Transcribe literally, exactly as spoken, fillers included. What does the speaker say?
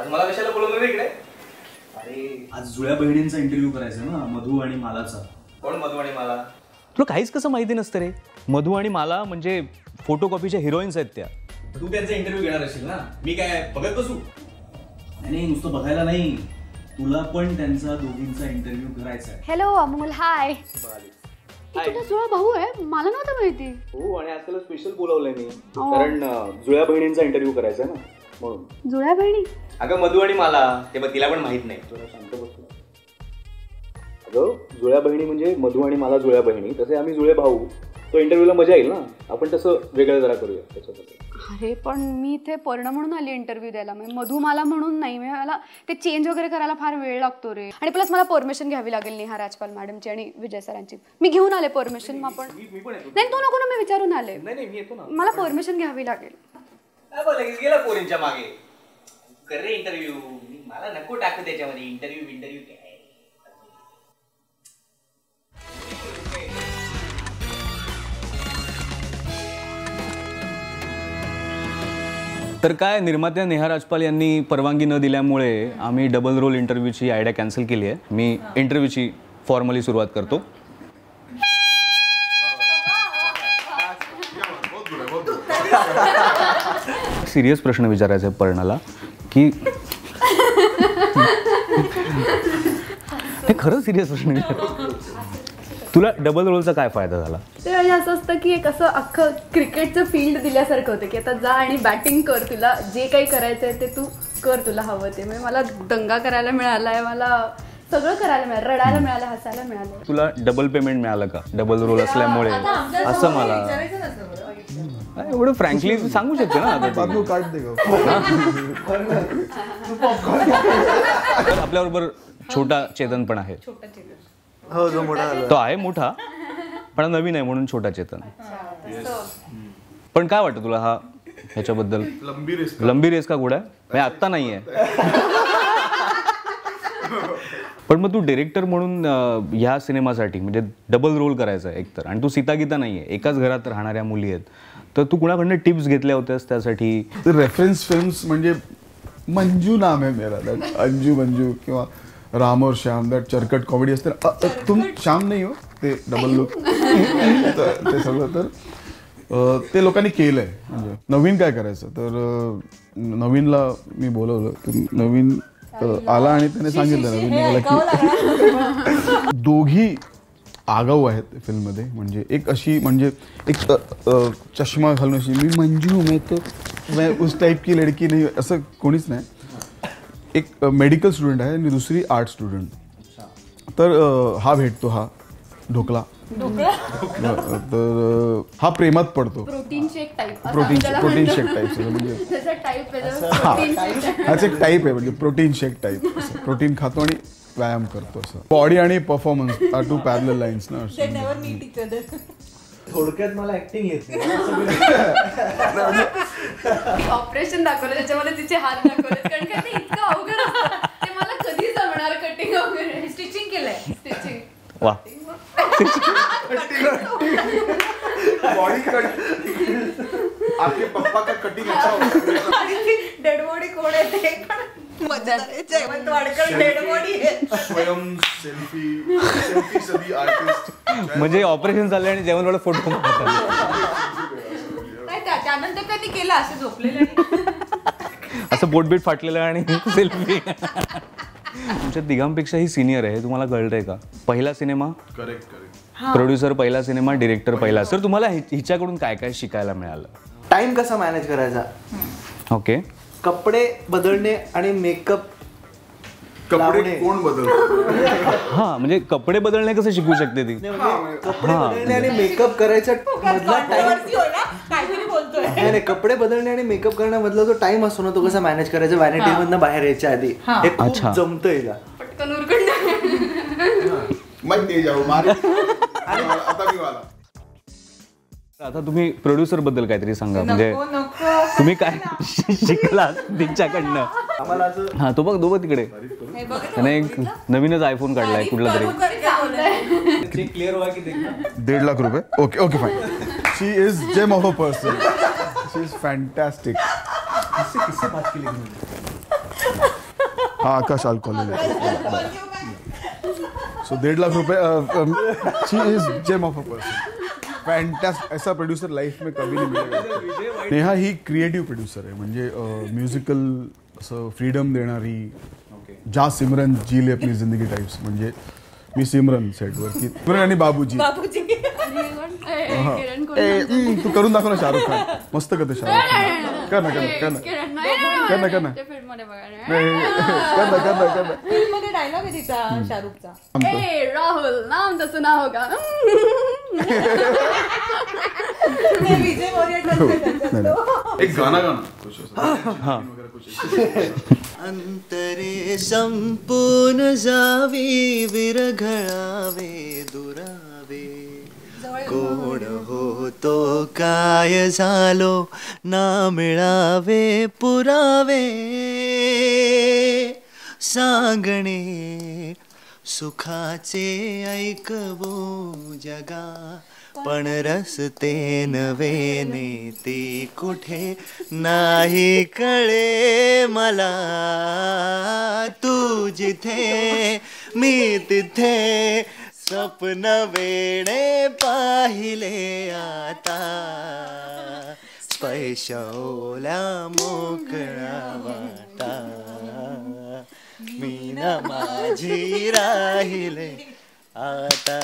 आज मला कशाला बोलवलं रे इकडे? अरे आज जुळ्या बहिणींचा इंटरव्यू करायचा ना, मधु आणि मालाचा। कोण मधु आणि माला? तुला काहीच कसं माहिती नसतं रे। मधु आणि माला म्हणजे फोटोकॉपीच्या हिरोइन्स आहेत त्या। तू त्यांचा इंटरव्यू घेणार असेल ना, मी काय बघत बसू? नाही नुसतं बघायला नाही, तुला पण त्यांचा दोघींचा इंटरव्यू करायचा आहे। Hello Amol, hi. तुझा जुळा भाऊ आहे, मला नव्हतं माहिती। हो, आणि आजकाल स्पेशल बोलवलंय मी, कारण जुळ्या बहिणींचा इंटरव्यू करायचा आहे ना, म्हणून। जुळ्या बहिणी? अगं मधु आणि माला, ते पण तिला पण माहित नाही। तुला सांगतो बघ, अगं जुळ्या बहिणी म्हणजे मधु आणि माला जुळ्या बहिणी, तसे आम्ही जुळे भाऊ। तो इंटरव्यूला मजा येईल ना, आपण तसं वेगळं जरा करूया त्याच्यासाठी। अरे पण मी इथे पर्ण म्हणून आली इंटरव्यू द्यायला, म्हणजे मधु माला म्हणून नाही। मला ते चेंज वगैरे करायला फार वेळ लागतो रे, आणि प्लस मला परमिशन घ्यावी लागेल नेहा राजपाल मॅडमची आणि विजय सरांची। मी घेऊन आले परमिशन। मग आपण नाही, तू नको ना, मी विचारून आले। मला परमिशन घ्यावी लागेल। गेला पोरींच्या मागे कर रे इंटरव्यू, मला नको टाकू त्याच्यामध्ये इंटरव्यू इंटरव्यू काय। तर काय, निर्मात्या नेहा राजपाल यांनी परवानगी न दिल्यामुळे आम्ही डबल रोल इंटरव्यूची आयडिया कॅन्सल केली आहे। मी इंटरव्यूची फॉर्मली सुरुवात करतो। सिरियस प्रश्न विचारायचा आहे पर्णाला की हे खरंच सिरियस प्रश्न विचारायचा। तुला डबल रोलचा काय फायदा झाला? ते असं असतं की एक असं अख्खं क्रिकेटचं फील्ड दिल्यासारखं होतं की आता जा आणि बॅटिंग कर, तुला जे काही करायचं आहे ते तू कर, तुला हवं ते। म्हणजे मला दंगा करायला मिळाला आहे, मला सगळं करायला मिळालं, रडायला मिळालं, हसायला मिळालं। तुला डबल पेमेंट मिळालं का डबल रोल असल्यामुळे? असं मला एवढं फ्रँकली सांगू शकते ना। आपल्याबरोबर छोटा चेतन पण आहे। हो, जो मोठा तो आहे, मोठा पण नवीन आहे म्हणून छोटा चेतन। पण काय वाटतं तुला हा ह्याच्याबद्दल? लंबी रेस लंबी रेस का घोडा आहे? आत्ता नाही आहे, पण मग तू डिरेक्टर म्हणून ह्या सिनेमासाठी म्हणजे डबल रोल करायचा आहे एकतर, आणि तू सीता गीता नाही आहे, एकाच घरात राहणाऱ्या मुली आहेत, तर तू कुणाकडनं टिप्स घेतल्या होत्यास त्यासाठी? रेफरन्स फिल्म्स म्हणजे मंजू नाम आहे मेरा, अंजू मंजू किंवा राम और श्याम, दॅट चरकट कॉमेडी असते ना, तुम श्याम नाही हो ते डबल लुक, ते सगळं। तर ते लोकांनी केलं आहे, म्हणजे नवीन काय करायचं तर नवीनला मी बोलवलं। नवीन आला आणि त्याने सांगितलं नवीन की दोघी आगाऊ आहेत फिल्ममध्ये, म्हणजे एक अशी म्हणजे एक चष्मा घालून अशी मी मंजू मी तर उस टाईप की लडकी नाही, असं कोणीच नाही। एक मेडिकल स्टूडेंट आहे आणि दुसरी आर्ट स्टुडंट। तर हा भेटतो, हा ढोकला, तर हा प्रेमात पडतो। Protein shake type, protein protein shake type म्हणजे हाच एक टाईप आहे, म्हणजे प्रोटीन शेक टाईप। प्रोटीन खातो आणि व्यायाम करतो, असं। बॉडी आणि performance are two parallel lines ना। थोडक्यात मला ऍक्टिंग येते। ऑपरेशन दाखवलं त्याच्यामध्ये तिचे हात दाखवले, कारण का ते इतकं अवघड असतं, ते मला कधी जमणार कटिंग वगैरे। स्टिचिंग केलंय, स्टिचिंग वा बॉडी कट। आपके पप्पा का कटिंग अच्छा होता है। डेड बॉडी कोण आहे ते पण मजा येते, जेवण वाढकर डेड बॉडी आहे। स्वयं सेल्फी सेल्फी सभी आर्टिस्ट म्हणजे ऑपरेशन झाले आणि जेवण वाला फोटो काय का त्यानंतर कधी केलं असं झोपलेलं असं बोटबीट फाटलेलं आणि सेल्फी। तुमच्या तिघांपेक्षाही सिनियर आहे, तुम्हाला कळतंय का? पहिला सिनेमा, करेक्ट करेक्ट, प्रोड्युसर पहिला सिनेमा, डिरेक्टर पहिला। सर तुम्हाला हिच्याकडून काय काय शिकायला मिळालं? टाइम कसा मॅनेज करायचा, ओके, कपडे बदलणे आणि मेकअप। कपडे कोण बदलतो? हा म्हणजे कपडे बदलणे कसं शिकू शकते ती? कपडे बदलणे आणि मेकअप करायचा मधला टाइम, कपडे बदलणे आणि मेकअप करण्यामधला जो टाइम असतो ना, तो कसा मॅनेज करायचा व्हॅनिटी मधनं बाहेर यायच्या आधी, हे खूप जमतंय का? पटकन उरकणं मग ते जाऊ मार आता मी वाला। आता तुम्ही प्रोड्युसर बद्दल काहीतरी सांगा, म्हणजे तुम्ही काय शिकलात तिच्याकडनं? हा तो बघ दो बघ तिकडे, त्याने एक नवीनच आयफोन काढलाय कुठला तरी। दीड लाख रुपये okay okay fine. She is gem of a person, she is fantastic. हाँ आकाश अल्कोहलिक। सो डेढ़ लाख रुपए, she is gem of a person, fantastic. ऐसा प्रोड्यूसर लाइफ में कभी नहीं मिलेगा। नेहा ही क्रिएटिव प्रोड्यूसर है, म्हणजे म्युझिकल असं फ्रीडम देणारी, जा सिमरन जीले आपली जिंदगी टाइप्स। म्हणजे मी सिमरन सेटवर की सिमरन आणि बाबूजी बाबूजी तू करून दाखव ना शाहरुख खान, मस्त करते शाहरुख खान, कर ना कर ना कर ना कर ना फिल्म मध्ये डायलॉग आहे तिचा शाहरुखचा, ए राहुल नाम तो सुना होगा। एक गाना गाना कुछ अंतरे संपूर्ण जावी विरघळावे दुरावे कोण होतो काय झालो ना मिळावे पुरावे सांगणे सुखाचे ऐकवो जगा पण रसते नवेने ते कुठे नाही कळे मला तू जिथे मी तिथे स्वप्न वेणे पाहिले आता पैशाला मोकळा वाटा मी ना माझी राहिले आता।